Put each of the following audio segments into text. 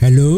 Hello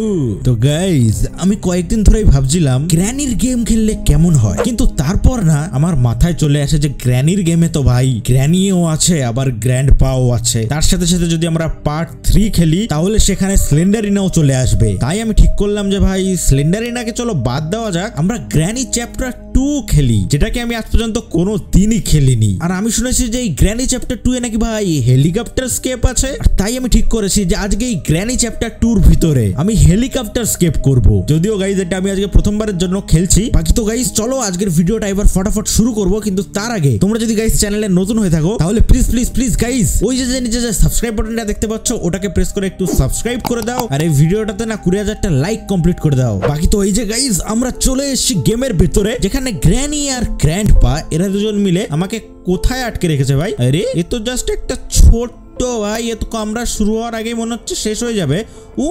तो guys आमी कयेकदिन धरेई भाबछिलाम ग्रैनीर game खेलले केमन हय, किन्तु तारपर ना आमार माथाय चले आसे जे ग्रैनीर गेमे तो भाई ग्रैनीओ आछे आबार ग्रैंडपाओ आछे, तार साथे साथे जोदि आमरा पार्ट 3 खेली ताहले सेखाने स्लेंडारिनाओ चले आसबे। ताई आमी ठीक करलाम जे भाई स्लेंडारिनाके चलो बाद देओया जाक, आमरा ग्रैनी चैप्टर 2 खेली जेटाके आमी आज पर्यन्त कोनो दिनई खेलिनी। आर आमी शुनेछि जे ग्रैनी चैप्टर 2 ए नाकि भाई हेलिकप्टर स्केप आछे, ताई आमी ठीक करेछि जे आजके ई ग्रैनी चैप्टर 2 एर भितरे আমি হেলিকপ্টার স্কেপ করব। যদিও গাইস এটা আমি আজকে প্রথমবারের জন্য খেলছি, বাকি তো গাইস চলো আজকের ভিডিওটা এবার फटाफट শুরু করব। কিন্তু তার আগে তোমরা যদি গাইস চ্যানেলে নতুন হয়ে থাকো তাহলে প্লিজ প্লিজ প্লিজ গাইস ওই যে নিচে যে সাবস্ক্রাইব বাটনটা দেখতে পাচ্ছ ওটাকে প্রেস করে একটু সাবস্ক্রাইব করে দাও। আর এই ভিডিওটাতে না 20000 টা লাইক কমপ্লিট করে দাও। বাকি তো এই যে গাইস আমরা চলে এসেছি গেমের ভিতরে, যেখানে গ্র্যানি আর গ্র্যান্ডপা এরা দুজন মিলে আমাকে কোথায় আটকে রেখেছে ভাই। আরে এ তো জাস্ট একটা ছোট तो भाई ये तो कमरा शुरू होवार आगे मन होच्छे शेष हो जाबे। ओ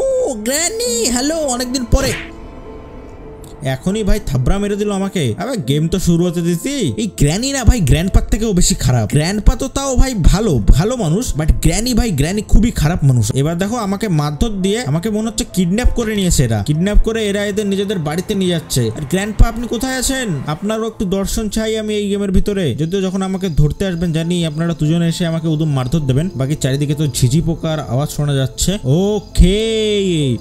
ग्रैनी हेलो, अनेक दिन परे एखोनी भाई थबड़ा मेरे दिल आमाके। अबे गेम तो शुरू होते दिछि। ए ग्रैनी ना भाई ग्रैंडपा थेकेओ बेशी खराब। ग्रैंडपा तो ताओ भाई भालो भालो मानुष, बाट ग्रैनी भाई ग्रैनी खुबी खराब मानुष। एबार देखो आमाके मारधर दिए आमाके मन होच्छे किडनैप करे नियेछे एरा। किडनैप करे एरा एदेर निजेदेर बाड़ीते निये जाच्छे। आर ग्रैंडपा आपनि कोथाय आछेन, आपनारो एकटु दर्शन चाइ आमि एई गेमेर भितरे। जदिओ जखन आमाके धरते आसबेन जानि आपनारा दुजोन एसे आमाके उदम मारधर देबेन। बाकि चारिदिके तो झिझि पोकार आवाज शोना जाच्छे। ओके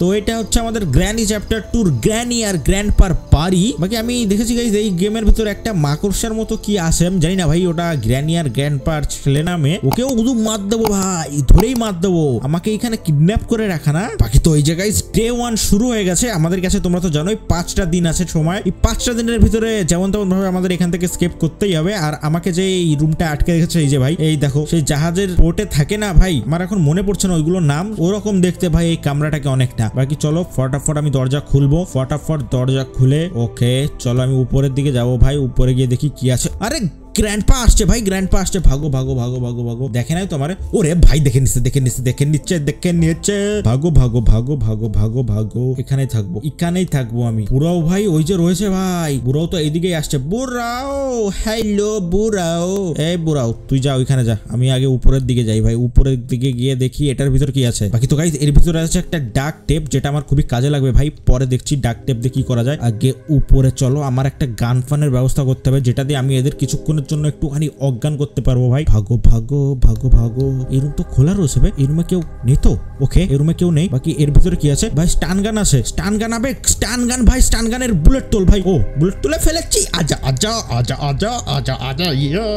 तो एटा होच्छे आमादेर ग्रैनी चैप्टार 2 एर ग्रैनी आर ग्रैंडपा पारी। बाकी आमी देखेछि गाइस এই গেমের ভিতর একটা মাকড়সার মতো কি আছে আমি জানি না ভাই, ওটা গ্র্যানি আর গ্র্যান্ডপার ছেলে নামে। ওকেও গুদু মার দেব ভাই, ধরেই মার দেব। আমাকে এখানে কিডন্যাপ করে রাখা না। বাকি তো এই যে গাইস ডে 1 শুরু হয়ে গেছে আমাদের কাছে। তোমরা তো জানোই 5টা দিন আছে সময়। এই 5টা দিনের ভিতরে যেমন তেমন ভাবে আমাদের এখান থেকে স্কেপ করতেই হবে। আর আমাকে যে এই রুমটা আটকে রেখেছে এই যে ভাই, এই দেখো সেই জাহাজের পোর্টে থাকে না ভাই, আমার এখন মনে পড়ছে না ওইগুলোর নাম, ওরকম দেখতে ভাই এই কামরাটাকে অনেকটা। বাকি চলো फटाफट আমি দরজা খুলবো, फटाफट দরজা खुले। ओके चलो आमी ऊपर दिखे जाबो भाई, ऊपर गए देखी कि आछे। अरे ग्रैंडपा आसछे भाई, ग्रैंडपा आसछे, भागो भागो भागो भागो भागो। देखे ना तुम्हारे, ओरे भाई देखे नीचे देखे नीचे देखे नीचे देखे नीचे, भागो भागो भागो भागो भागो भागो। এখানেই থাকবো এখানেই থাকবো আমি। বুড়াও ভাই ওই যে রয়েছে ভাই, বুড়াও তো এদিকেই আসছে। বুড়াও হ্যালো বুড়াও, এই বুড়াও তুই যা ওইখানে যা, আমি আগে উপরের দিকে যাই ভাই। উপরের দিকে গিয়ে দেখি এটার ভিতর কি আছে। বাকি তো गाइस এর ভিতরে আছে একটা ডাক টেপ, যেটা আমার খুবই কাজে লাগবে ভাই, পরে দেখছি ডাক টেপ দিয়ে কি করা যায়। আগে উপরে চলো, আমার একটা গান ফানের ব্যবস্থা করতে হবে যেটা দিয়ে আমি এদের কিছু জন্য একটুখানি অজ্ঞান করতে পারবো ভাই। ভাগো ভাগো ভাগো ভাগো। এই রুম তো খোলা রয়েছে ভাই, এই রুমে কেউ নেই তো। ওকে এই রুমে কেউ নেই। বাকি এর ভিতরে কি আছে ভাই, স্টান গান আছে, স্টান গান আবে স্টান গান ভাই, স্টান গানের বুলেট তোল ভাই। ও বুলেট তুলে ফেলেছি, আজা আজা আজা আজা আজা আজা ইয়া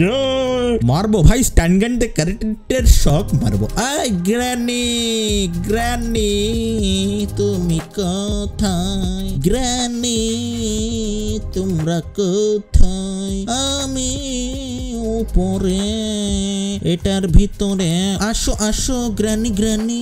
ইয়া মারবো ভাই স্টান গান দিয়ে কারেন্টের শক মারবো। আই গ্র্যানি গ্র্যানি তুমি কোথায়, গ্র্যানি তোমরা কোথায়, আমি উপরে এটার ভিতরে আসো আসো গ্র্যানি গ্র্যানি।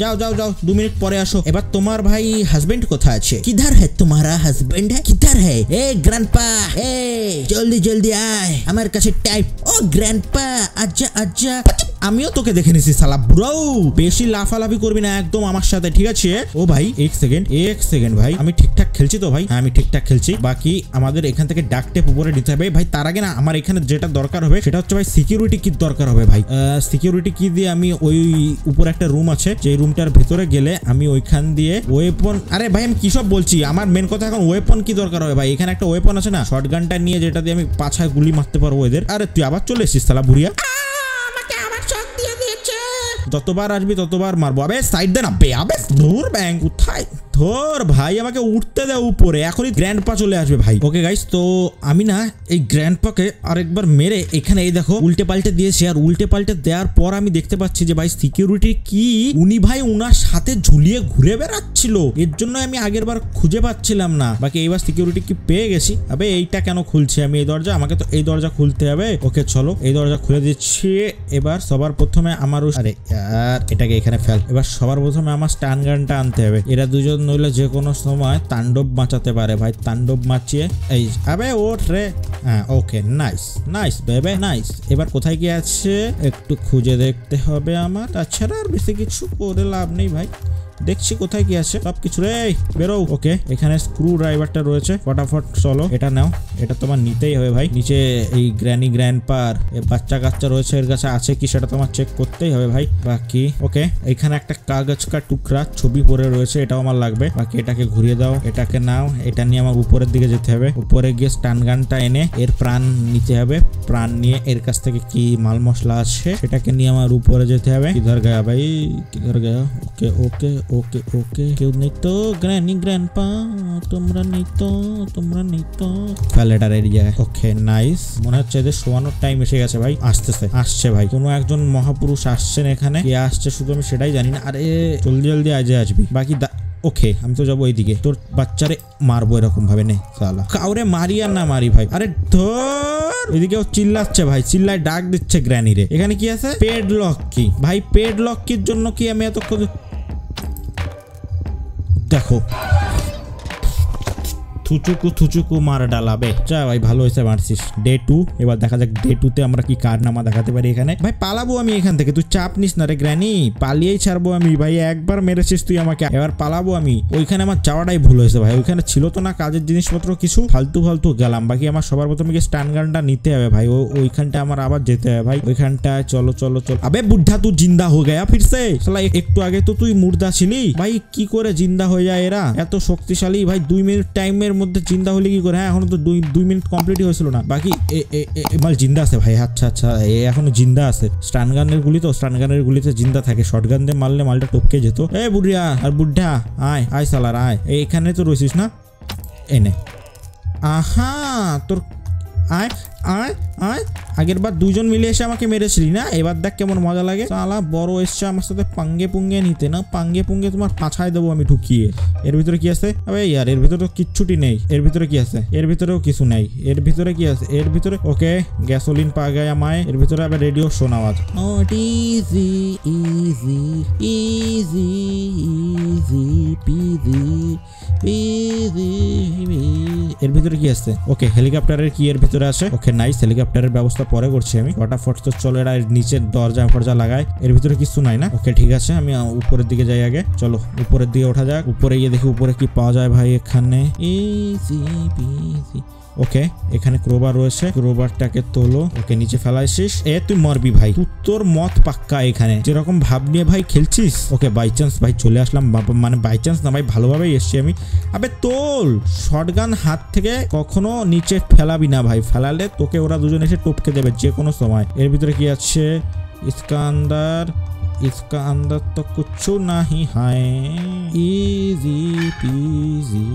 जाओ जाओ जाओ, 2 मिनट परे आसो। एबार तुम्हार भाई हस्बैंड कथा आछे, किधर है तुम्हारा हस्बैंड है, किधर है। ए ग्रैंडपा ए जल्दी जल्दी आए हमारे काछे टाइप। ओ ग्रैंडपा आजा आजा, আমিও তোকে দেখে নিছি শালা। ব্রাউ বেশি লাফালাফি করবি না একদম আমার সাথে, ঠিক আছে। ও ভাই এক সেকেন্ড ভাই, আমি ঠিকঠাক খেলছি তো ভাই, আমি ঠিকঠাক খেলছি। বাকি আমাদের এখান থেকে ডাক টেপ উপরে নিতে হবে ভাই। তার আগে না আমার এখানে যেটা দরকার হবে সেটা হচ্ছে ভাই সিকিউরিটি কি দরকার হবে ভাই। সিকিউরিটি কি দিয়ে আমি ওই উপরে একটা রুম আছে, যে রুমটার ভিতরে গেলে আমি ওইখান দিয়ে ওয়েপন। আরে ভাই আমি কি সব বলছি, আমার মেন কথা এখন ওয়েপন কি দরকার হবে ভাই। এখানে একটা ওয়েপন আছে না, শটগানটা নিয়ে যেটা দিয়ে আমি পাছায় গুলি মারতে পারবো এদের। আরে তুই আবার চলে এসেছিস শালা বুড়িয়া, যতবার আসবি ততবার মারবো। আবে সাইড দে না বে, আবে দূর ব্যাং কোথায় ধর ভাই, আমাকে উঠতে দাও উপরে, এখনই গ্র্যান্ডপা চলে আসবে ভাই। ওকে গাইস তো আমি না এই গ্র্যান্ডপাকে আরেকবার মেরে এখানে এই দেখো উল্টে পাল্টে দিয়েছি। আর উল্টে পাল্টে দেওয়ার পর আমি দেখতে পাচ্ছি যে ভাই সিকিউরিটি কি উনি ভাই উনার সাথে ঝুলিয়ে ঘুরে বেড়াচ্ছিল, এর জন্য আমি আগের বার খুঁজে পাচ্ছিলাম না। বাকি এইবার সিকিউরিটি কি পেয়ে গেছি। আবে এইটা কেন খুলছি আমি, এই দরজা আমাকে তো এই দরজা খুলতে হবে। ওকে চলো এই দরজা খুলে দিচ্ছি। এবার সবার প্রথমে আমার আরে আর এটাকে এখানে ফেল। এবার সবার প্রথমে আমার স্টান গানটা আনতে হবে, এরা দুজন নইলে যে কোনো সময় তাণ্ডব বাঁচাতে পারে ভাই। তাণ্ডব মাচিয়ে এই আবে ওঠ রে। হ্যাঁ ওকে নাইস নাইস বেবে নাইস। এবার কোথায় কি আছে একটু খুঁজে দেখতে হবে আমার, তাছাড়া আর বেশি কিছু করে লাভ নেই ভাই। দেখছি কোথায় কি আছে সব কিছু রে বেরো। ওকে এখানে স্ক্রু ড্রাইভারটা রয়েছে, ফটাফট চলো এটা নাও, এটা তোমার নিতেই হবে ভাই। নিচে এই গ্র্যানি গ্র্যান্ডপার বাচ্চা কাচ্চা রয়েছে, এর কাছে আছে কি সেটা তোমার চেক করতেই হবে ভাই। বাকি ওকে এখানে একটা কাগজ কা টুকরা ছবি পড়ে রয়েছে, এটাও আমার লাগবে। বাকি এটাকে ঘুরিয়ে দাও, এটাকে নাও, এটা নিয়ে আমার উপরের দিকে যেতে হবে। উপরে গিয়ে স্টান গানটা এনে এর প্রাণ নিতে হবে, প্রাণ নিয়ে এর কাছ থেকে কি মাল মশলা আছে সেটাকে নিয়ে আমার উপরে যেতে হবে। কিধর গয়া ভাই কিধর গয়া? ওকে ওকে ওকে ওকে কেউ নেই তো গ্র্যানি গ্র্যান্ডপা তোমরা নেই তো, তোমরা নেই তো ফ্যালেটার এরিয়া। ওকে নাইস, মনে হচ্ছে এদের শোয়ানোর টাইম এসে গেছে ভাই, আসতেছে আসছে ভাই, কোনো একজন মহাপুরুষ আসছেন এখানে, কে আসছে শুধু আমি সেটাই জানি না। আরে জলদি জলদি আজে আসবি। বাকি ওকে আমি তো যাবো এইদিকে, তোর বাচ্চারে মারবো এরকম ভাবে নে সালা, কাউরে মারি আর না মারি ভাই। আরে ধর এদিকে ও চিল্লাচ্ছে ভাই, চিল্লায় ডাক দিচ্ছে গ্র্যানি রে। এখানে কি আছে? পেড লক কি ভাই? পেড লক কির জন্য কি আমি এত দেখো থুচুকু থুচুকু মার ডালাবে। যা ভাই ভালো হয়েছে মারছিস। ডে টু, এবার দেখা যাক ডে টু তে আমরা কি কারনামা দেখাতে পারি। এখানে ভাই পালাবো আমি এখান থেকে, তুই চাপ নিস না রে গ্র্যানি, পালিয়েই ছাড়বো আমি ভাই। একবার মেরেছিস তুই আমাকে, এবার পালাবো আমি। ওইখানে আমার যাওয়াটাই ভুল হয়েছে ভাই, ওইখানে ছিল তো না কাজের জিনিসপত্র কিছু, ফালতু ফালতু গেলাম। বাকি আমার সবার প্রথমে গিয়ে স্টান গানটা নিতে হবে ভাই, ওইখানটা আমার আবার যেতে হবে ভাই ওইখানটায়। চলো চলো চলো। আবে বুদ্ধা তুই জিন্দা হয়ে গেয়া ফিরছে শালা, একটু আগে তো তুই মুর্দা ছিলি ভাই, কি করে জিন্দা হয়ে যায় এরা এত শক্তিশালী ভাই? 2 মিনিট টাইমের মধ্যে জিন্দা হলে কি করে? হ্যাঁ এখন তো 2 মিনিট কমপ্লিটই হয়েছিল না। বাকি এমাল জিন্দা আছে ভাই, আচ্ছা আচ্ছা এ এখনো জিন্দা আছে। স্টান গানের গুলি তো, স্টান গানের গুলিতে জিন্দা থাকে, শটগান দিয়ে মারলে মালটা টপকে যেত। এ বুড়িয়া আর বুড্ডা আয় আয় সালার আয়, এখানে তো রয়েছিস না, এনে আহা তোর আয় আয় আয়। আগের বার 2 জন মিলে এসে আমাকে মেরেছিলি না, এবার দেখ কেমন মজা লাগে। শালা বড় এসছে আমার সাথে পাঙ্গে পুঙ্গে নিতে, না পাঙ্গে পুঙ্গে তোমার পাছায় দেবো আমি ঢুকিয়ে। এর ভিতরে কি আছে? আরে ইয়ার এর ভিতরে তো কিচ্ছুটি নেই। এর ভিতরে কি আছে? এর ভিতরেও কিছু নেই। এর ভিতরে কি আছে? এর ভিতরে ওকে গ্যাসোলিন পা গায় আমায়। এর ভিতরে আবার রেডিও শোনা আওয়াজ। Not easy easy easy easy peasy peasy. এর ভিতরে কি আছে? ওকে হেলিকপ্টারের কি এর ভিতরে আছে? ওকে নাইস, হেলিকপ্টারের ব্যবস্থা পরে করছি আমি। ফটাফট তো চলো এরা নিচের দরজা ফরজা লাগায়, এর ভিতরে কিছু নাই না। ওকে ঠিক আছে আমি উপরের দিকে যাই আগে, চলো উপরের দিকে ওঠা যাক। উপরে গিয়ে দেখি উপরে কি পাওয়া যায় ভাই এখানে। ওকে এখানে ক্রোবার রয়েছে, ক্রোবারটাকে তোলো। ওকে নিচে ফেলাইছিস, এ তুই মরবি ভাই, তোর মত পাক্কা। এখানে যেরকম ভাব নিয়ে ভাই খেলছিস। ওকে বাই চান্স ভাই চলে আসলাম, মানে বাই চান্স না ভাই ভালোভাবেই এসছি আমি। আবে তোল শটগান হাত থেকে কখনো নিচে ফেলাবি না ভাই, ফেলালে তোকে ওরা দুজন এসে টপকে দেবে যে কোনো সময়। এর ভিতরে কি আছে? ইস্কান্দার इसका अंदर तो कुछ नहीं है। इजी पीजी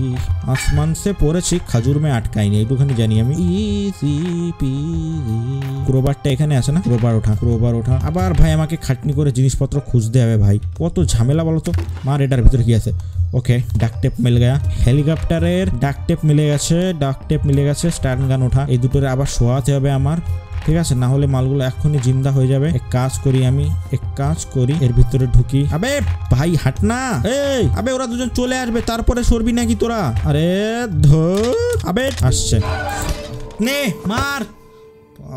आसमान से পড়েছি, খাজুর মে আটকাইনি এইটুখানি জানি আমি। ইজি পিজি ক্রোবারটা এখানে আছে না? ক্রোবার ওঠা, ক্রোবার ওঠা। আবার ভাই আমাকে খাটনি করে জিনিসপত্র খুঁজতে হবে ভাই, কত ঝামেলা বলো তো। মার এটার ভিতরে কি আছে? ওকে ডাকটেপ মিল গেয়া, হেলিকপ্টারের ডাকটেপ মিলে গেছে, ডাকটেপ মিলে গেছে। স্টার্ন গান ওঠা, এই দুটোরে আবার শোয়াতে হবে আমার, ঠিক আছে, না হলে মালগুলো এখনই জিন্দা হয়ে যাবে। এক কাজ করি আমি, এক কাজ করি এর ভিতরে ঢুকি। আবে ভাই হাট না, এই আবে ওরা দুজন চলে আসবে তারপরে সরবি নাকি তোরা? আরে ধর আবে আসছে, নে মার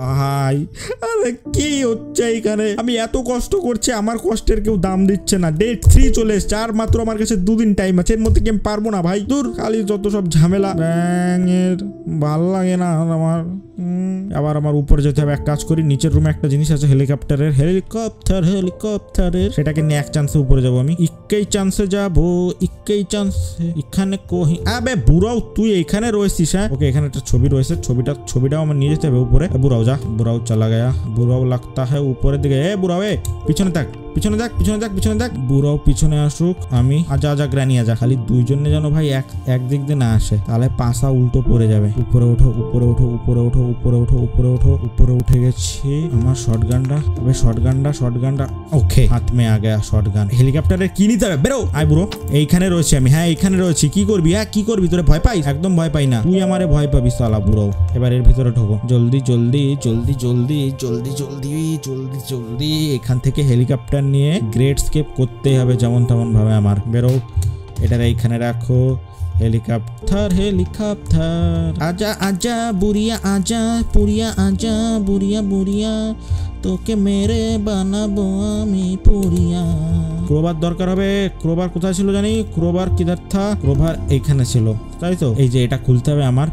ভাই। আরে কি হচ্ছে এখানে? আমি এত কষ্ট করছি, আমার কষ্টের কেউ দাম দিচ্ছে না। ডে 3 চলে এসছে, আর মাত্র আমার কাছে 2 দিন টাইম আছে, এর মধ্যে কি আমি পারবো না ভাই? দূর খালি যত সব ঝামেলা, ব্যাঙের ভাল লাগে না আমার। আবার আমার উপরে যেতে হবে। এক কাজ করি, নিচের রুমে একটা জিনিস আছে হেলিকপ্টারের, হেলিকপ্টারের সেটাকে নিয়ে এক চান্সে উপরে যাবো আমি, একই চান্সে যাবো, একই চান্সে। এখানে কই? আবে বুড়াও তুই এখানে রয়েছিস? হ্যাঁ ওকে এখানে একটা ছবি রয়েছে, ছবিটাও আমার নিয়ে যেতে হবে উপরে। বুড়াও যা, বুড়াও চলা গেয়া, বুড়াও লাগতা হ্যাঁ উপরের দিকে। এ বুড়াও এ পিছনে থাক, পিছনে দেখ, পিছনে দেখ, পিছনে দেখ। বুড়াও পিছনে আসুক, আমি আজা আজা গ্র্যানি আজা। খালি 2 জনে যেন ভাই একদিক দিয়ে না আসে, তাহলে পাশা উল্টো পড়ে যাবে। উপরে ওঠো, উপরে ওঠো, উপরে ওঠো, উপরে ওঠো, উপরে ওঠো। উপরে উঠে গেছি। আমার শটগানটা, তবে শটগানটা, শটগানটা ওকে হাত মে আ গেয়া শটগান। হেলিকপ্টারে কি নিতে হবে? বেরো আয় বুড়ো, এইখানে রয়েছে আমি, হ্যাঁ এইখানে রয়েছি। কি করবি? হ্যাঁ কি করবি? তোরে ভয় পাই? একদম ভয় পাই না, তুই আমারে ভয় পাবি শালা বুড়াও। এবার এর ভিতরে ঢোকো, জলদি জলদি জলদি জলদি জলদি জলদি জলদি জলদি। এখান থেকে হেলিকপ্টার নিয়ে গ্রেড স্কেপ করতে হবে যেমন তেমন ভাবে আমার। বেরো, এটা এইখানে রাখো। হেলিকপ্টার হেলিকপ্টার আজা আজা বুড়িয়া আজা, পুরিয়া আজা বুড়িয়া বুড়িয়া। তোকে মেরে বানাবো আমি পুরিয়া। ক্রোবার দরকার হবে। ক্রোবার কোথায় ছিল জানি? ক্রোবার কিদার থা? ক্রোবার এইখানে ছিল, তাই তো? এই যে এটা খুলতে হবে আমার।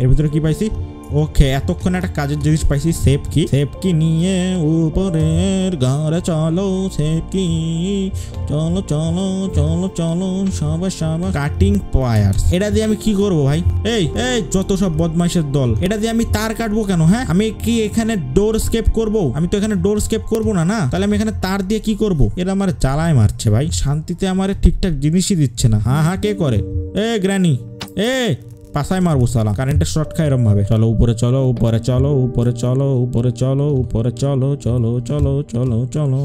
এর ভিতরে কি পাইছি? ওকে, এতক্ষণ একটা কাজের জিনিস পাইছি। সেফ কি? সেফ কি নিয়ে উপরের ঘরে চলো। সেফ কি? চলো চলো চলো চলো সবাই সবাই। কাটিং পায়ার, এটা দিয়ে আমি কি করব ভাই? এই এই যত সব বদমাইশের দল, এটা দিয়ে আমি তার কাটবো কেন? হ্যাঁ, আমি কি এখানে ডোর স্কেপ করব? আমি তো এখানে ডোর স্কেপ করব না, না তাহলে আমি এখানে তার দিয়ে কি করব? এটা আমার জ্বালায় মারছে ভাই, শান্তিতে আমার ঠিকঠাক জিনিসই দিচ্ছে না। হ্যাঁ হ্যাঁ, কে করে? এ গ্র্যানি, এ পাশায় মারবো সালা, কারেন্টের শর্ট খাই এরম ভাবে। চলো উপরে চলো, উপরে চলো, উপরে চলো, উপরে চলো, উপরে চলো চলো চলো চলো চলো।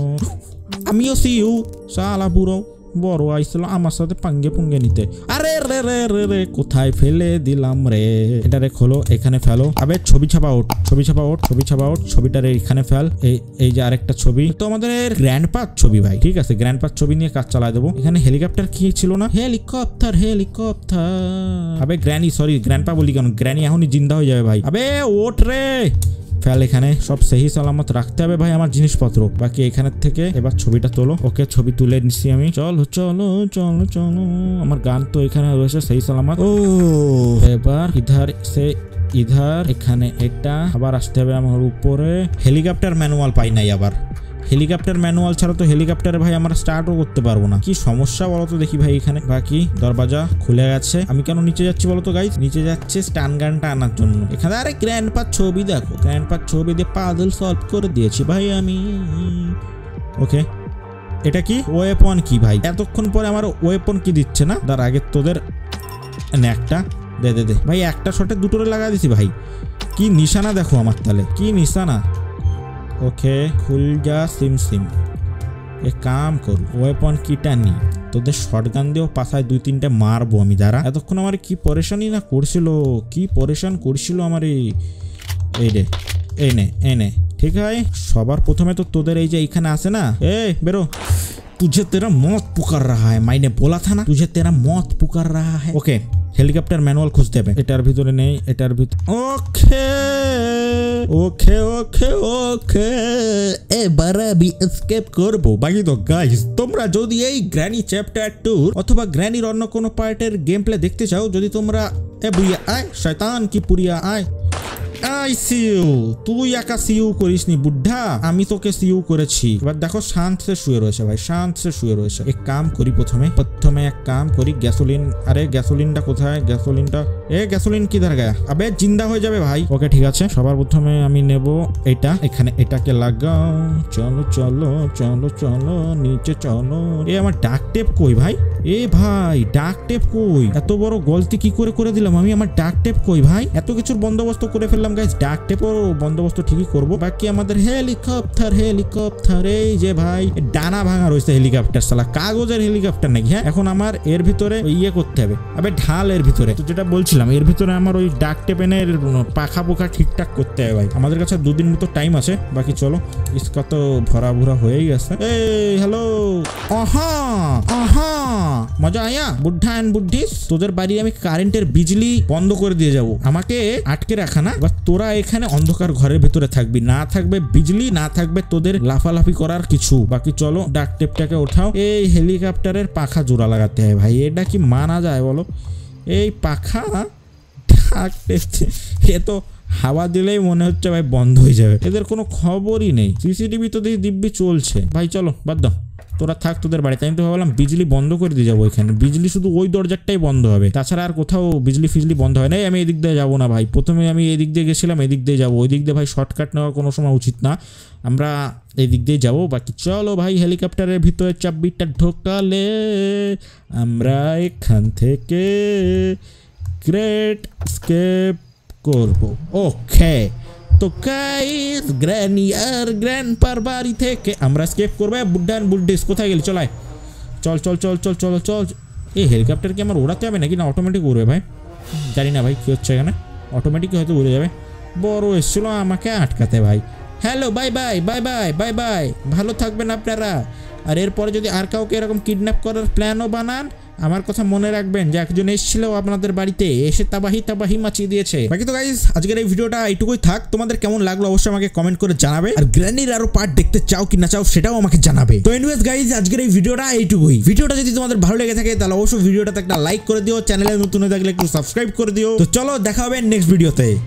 আমিও সিউ সালা পুরো বড় আইসলো আমার সাথে পাঙ্গে পুঙ্গে নিতে। আরে রে রে রে রে, কোথায় ফেলে দিলাম রে? এটা রে খোলো, এখানে ফেলো। আবে ছবি ছাপা ওঠ, ছবি ছাপা ওঠ, ছবি ছাপা ওঠ, ছবিটা রে এখানে ফেল। এই এই যে আরেকটা ছবি, তো আমাদের গ্র্যান্ডপার ছবি ভাই। ঠিক আছে, গ্র্যান্ডপার ছবি নিয়ে কাজ চালায় দেবো। এখানে হেলিকপ্টার কি ছিল না? Helicopter helicopter. আবে গ্র্যানি, সরি গ্র্যান্ডপা বলি কেন? গ্র্যানি এখনই জিন্দা হয়ে যাবে ভাই। আবে ওঠ রে, ফেল। এখানে সব সেই সালামত রাখতে হবে ভাই আমার জিনিসপত্র। বাকি এখানের থেকে এবার ছবিটা তোলো। ওকে, ছবি তুলে নিচ্ছি আমি। চলো চলো চলো চলো, আমার গান তো এখানে রয়েছে সেই সালামত। ও এবার ইধার সে ইধার, এখানে এটা আবার আসতে হবে আমার উপরে। হেলিকপ্টার ম্যানুয়াল পাই নাই আবার। হেলিকপ্টার ম্যানুয়াল ছাড়া তো হেলিকপ্টারে ভাই আমরা স্টার্টও করতে পারবো না, কি সমস্যা বলতো দেখি ভাই এখানে। বাকি দরজা খুলে গেছে। আমি কেন নিচে যাচ্ছি বলতো গাইজ? নিচে যাচ্ছে স্টান গানটা আনার জন্য। এখানে আরে গ্র্যান্ডপার ছবি দেখো, গ্র্যান্ডপার ছবি দিয়ে পাজল সলভ করে দিয়েছি ভাই আমি। ওকে, এটা কি ওয়েপন? কি ভাই এতক্ষণ পরে আমার ওয়েপন কি দিচ্ছে না? তার আগে তোদের একটা দে দে দে ভাই, একটা শটে দুটোরে লাগা দিছি ভাই। কি নিশানা দেখো আমার, তাহলে কি নিশানা। ওকে, খুল যা সিম সিম। এ কাম করু, ওয়েপন কিটা নি, তোদের শটগান দিয়েও পাশায় দুই তিনটা মারবো আমি। যারা এতক্ষণ আমার কি পরেশানই না করছিল, কি পরেশান করছিল আমার। এই রে, এনে এনে ঠিক হয়। সবার প্রথমে তো তোদের এই যে এইখানে আসে না, এ বেরো। তুঝে তেরা মত পুকার রাহা হ্যায়, মাইনে বলা থা না তুঝে তেরা মত পুকার রাহা হ্যায়। ওকে, হেলিকপ্টার ম্যানুয়াল খুঁজতে হবে। এটার ভিতরে নেই, এটার ভিতরে। ওকে ওকে ওকে ওকে, এবার আমি এসকেপ করবো। বাকি তো গাইস, তোমরা যদি এই গ্র্যানি চ্যাপ্টার 2 অথবা গ্র্যানির অন্য কোনো পার্টের গেম প্লে দেখতে চাও, যদি তোমরা এ বুইয়া আয় শয়তান কি পুরিয়া আয় আই সিউ। তুই একা সিউ করিসনি বুদ্ধা, আমি তোকে সিউ করেছি। এবার দেখো শান্তে শুয়ে রয়েছে ভাই, শান্তে শুয়ে রয়েছে। এক কাম করি, প্রথমে এক কাম করি, গ্যাসোলিন। আরে গ্যাসোলিনটা কোথায়? গ্যাসোলিনটা, এ গ্যাসোলিন কি ধার গায়া? আবে জিন্দা হয়ে যাবে ভাই। ওকে ঠিক আছে, সবার প্রথমে আমি নেব এটা। এখানে এটাকে লাগাও। চলো চলো চলো চলো নিচে চলো। এ আমার ডাক টেপ কই ভাই? এ ভাই ডাক টেপ কই? এত বড় গলতি কি করে করে দিলাম আমি? আমার ডাক টেপ কই ভাই? এত কিছুর বন্দোবস্ত করে ফেললাম গাইস, ডাক টেপের বন্দোবস্ত ঠিকই করবো। বাকি আমাদের হেলিকপ্টার, হেলিকপ্টার এই যে ভাই ডানা ভাঙা রয়েছে হেলিকপ্টার, সালা কাগজের হেলিকপ্টার নাকি। হ্যাঁ, এখন আমার এর ভিতরে ইয়ে করতে হবে। আবে ঢাল এর ভিতরে, তো যেটা বলছিলাম এর ভিতরে আমার ওই ডাক টেপ এনে পাখা পোখা ঠিকঠাক করতে হবে ভাই। আমাদের কাছে দুদিন মতো টাইম আছে। বাকি চলো, ইস্কা তো ভরা ভরা হয়েই গেছে। এই হ্যালো, আহা আহা মজা আয়া বুদ্ধা এন্ড বুদ্ধিস। তোদের বাড়ি আমি কারেন্টের বিজলি বন্ধ করে দিয়ে যাবো। আমাকে আটকে রাখা না, তোরা এখানে অন্ধকার ঘরের ভেতরে থাকবি। না থাকবে বিজলি, না থাকবে তোদের লাফালাফি করার কিছু। বাকি চলো ডাক টেপটাকে ওঠাও। এই হেলিকপ্টারের পাখা জোড়া লাগাতে হয় ভাই, এটা কি মানা যায় বলো? এই পাখা ডাক টেপ, এ তো হাওয়া দিলেই মনে হচ্ছে ভাই বন্ধ হয়ে যাবে। এদের কোনো খবরই নেই। সিসিটিভি তো দিব্যি চলছে ভাই। চলো বাদ দাও, তোরা থাক তোদের বাড়িতে। আমি তো ভাবলাম বিজলি বন্ধ করে দিয়ে যাবো এখানে। বিজলি শুধু ওই দরজাটাই বন্ধ হবে, তাছাড়া আর কোথাও বিজলি ফিজলি বন্ধ হয় নাই। আমি এদিক দিয়ে যাবো না ভাই। প্রথমে আমি এদিক দিয়ে গেছিলাম, এদিক দিয়ে যাবো। ওই দিক দিয়ে ভাই শর্টকাট নেওয়া কোনো সময় উচিত না, আমরা এদিক দিয়ে যাবো। বাকি চলো ভাই, হেলিকপ্টারের ভিতরে চাবিটা ঢোকালে আমরা এখান থেকে গ্রেট স্কেপ করব। ওকে, তো গাইস গ্র্যানি আর গ্র্যান্ডপার বাড়ি থেকে আমরা স্কেপ করবো। বুড্ডান বুড্ডিস কোথায় গেলি? চলায় চল চল চল চল চল চল। এই হেলিকপ্টার কি আমার ওড়াতে হবে নাকি না অটোমেটিক উড়বে ভাই? জানি না ভাই কী হচ্ছে এখানে। অটোমেটিক হয়তো উড়ে যাবে। বড় এসেছিল আমাকে আটকাতে ভাই। Hello, bye bye bye bye bye bye, ভালো থাকবেন আপনারা। আর এরপরে যদি আর কাউকে এরকম কিডন্যাপ করার প্ল্যানও বানান, আমার কথা মনে রাখবেন যে একজন এসেছিল আপনাদের বাড়িতে এসে তাবাহি তাবাহি মাচিয়ে দিয়েছে। বাকি তো গাইস আজকের এই ভিডিওটা এইটুকুই থাক। তোমাদের কেমন লাগলো অবশ্যই আমাকে কমেন্ট করে জানাবে, আর গ্র্যানির আরো পার্ট দেখতে চাও কি না চাও সেটাও আমাকে জানাবে। তো এনিওয়েজ গাইস আজকের এই ভিডিওটা এইটুকুই। ভিডিওটা যদি তোমাদের ভালো লেগে থাকে তাহলে অবশ্যই ভিডিওটাতে একটা লাইক করে দিও, চ্যানেলে নতুন হয়ে থাকলে একটু সাবস্ক্রাইব করে দিও। তো চলো দেখা হবে নেক্সট ভিডিওতে।